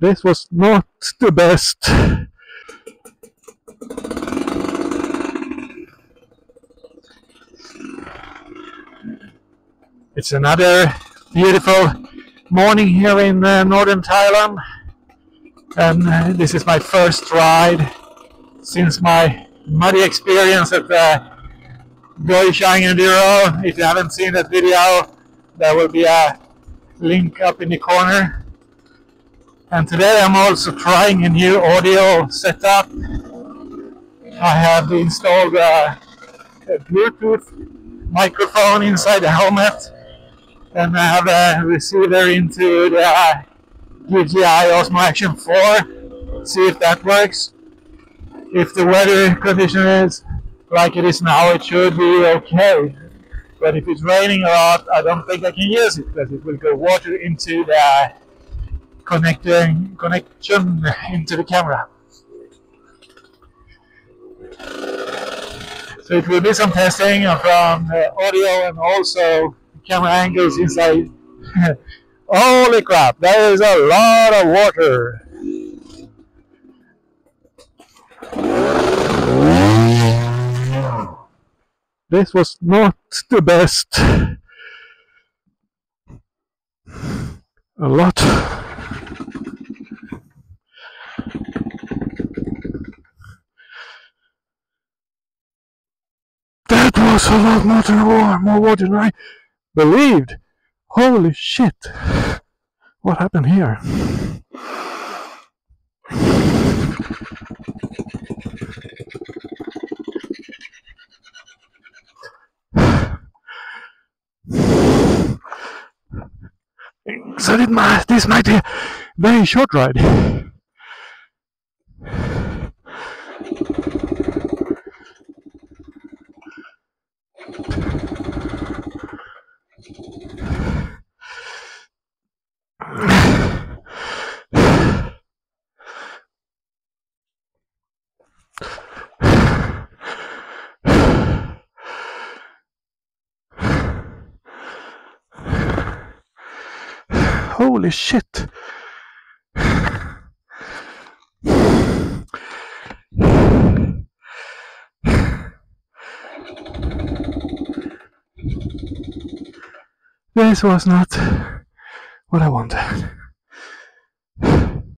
This was not the best. It's another beautiful morning here in northern Thailand, and this is my first ride since my muddy experience at Doi Chiang Enduro. If you haven't seen that video, there will be a link up in the corner. And today I'm also trying a new audio setup. I have installed a Bluetooth microphone inside the helmet, and I have a receiver into the DJI Osmo Action 4. See if that works. If the weather condition is like it is now, it should be okay. But if it's raining a lot, I don't think I can use it, because it will go water into the connection into the camera. So it will be some testing from audio and also camera angles inside. Holy crap, there is a lot of water! This was not the best. A lot. That was a lot more water than I believed. Holy shit. What happened here? So this might be a very short ride. Holy shit! This was not what I wanted.